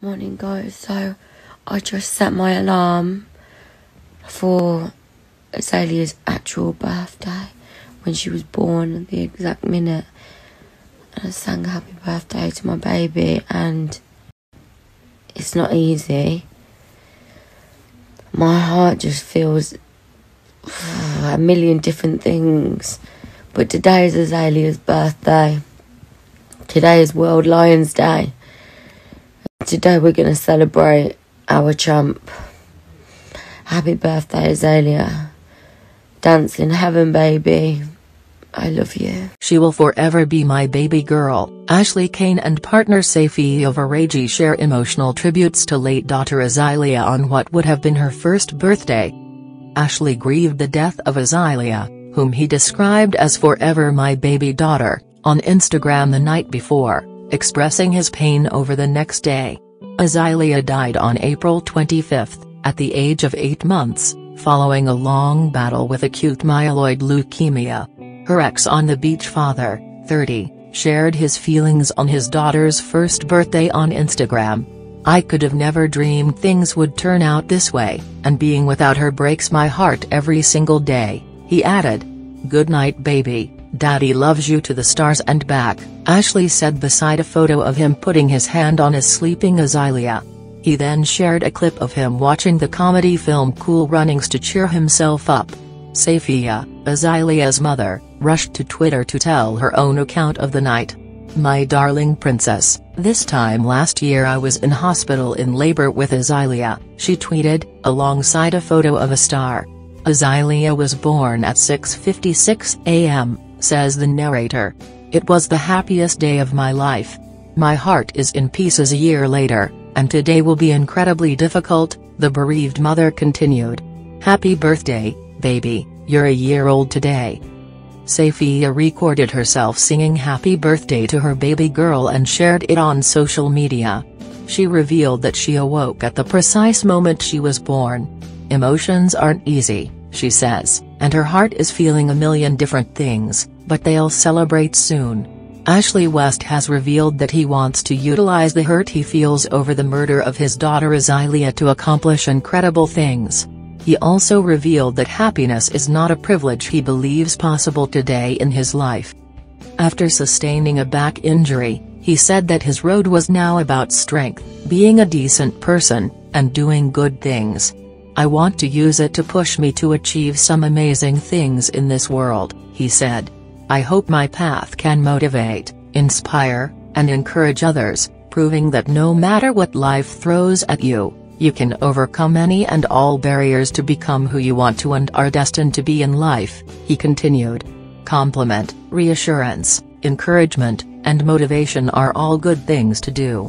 morning goes. So I just set my alarm for Azaylia's actual birthday when she was born at the exact minute, and I sang happy birthday to my baby. And it's not easy. My heart just feels a million different things, but today is Azaylia's birthday. Today is World Lions Day. Today we're going to celebrate our champ. Happy birthday, Azaylia. Dance in heaven, baby. I love you. She will forever be my baby girl. Ashley Cain and partner Safiyya Vorajee share emotional tributes to late daughter Azaylia on what would have been her first birthday. Ashley grieved the death of Azaylia, whom he described as forever my baby daughter, on Instagram the night before, expressing his pain over the next day. Azaylia died on April 25, at the age of 8 months, following a long battle with acute myeloid leukemia. Her Ex on the Beach father, 30, shared his feelings on his daughter's first birthday on Instagram. "I could have never dreamed things would turn out this way, and being without her breaks my heart every single day," he added. "Good night, baby, daddy loves you to the stars and back," Ashley said beside a photo of him putting his hand on a sleeping Azaylia. He then shared a clip of him watching the comedy film Cool Runnings to cheer himself up. Safiyya, Azaylia's mother, rushed to Twitter to tell her own account of the night. "My darling princess, this time last year I was in hospital in labor with Azaylia," she tweeted, alongside a photo of a star. "Azaylia was born at 6:56 a.m., says the narrator. "It was the happiest day of my life. My heart is in pieces a year later, and today will be incredibly difficult," the bereaved mother continued. "Happy birthday, baby, you're a year old today." Safiyya recorded herself singing happy birthday to her baby girl and shared it on social media. She revealed that she awoke at the precise moment she was born. "Emotions aren't easy," she says, "and her heart is feeling a million different things, but they'll celebrate soon." Ashley West has revealed that he wants to utilize the hurt he feels over the murder of his daughter Azaylia to accomplish incredible things. He also revealed that happiness is not a privilege he believes possible today in his life. After sustaining a back injury, he said that his road was now about strength, being a decent person, and doing good things. "I want to use it to push me to achieve some amazing things in this world," he said. "I hope my path can motivate, inspire, and encourage others, proving that no matter what life throws at you, you can overcome any and all barriers to become who you want to and are destined to be in life," he continued. Compliment, reassurance, encouragement, and motivation are all good things to do.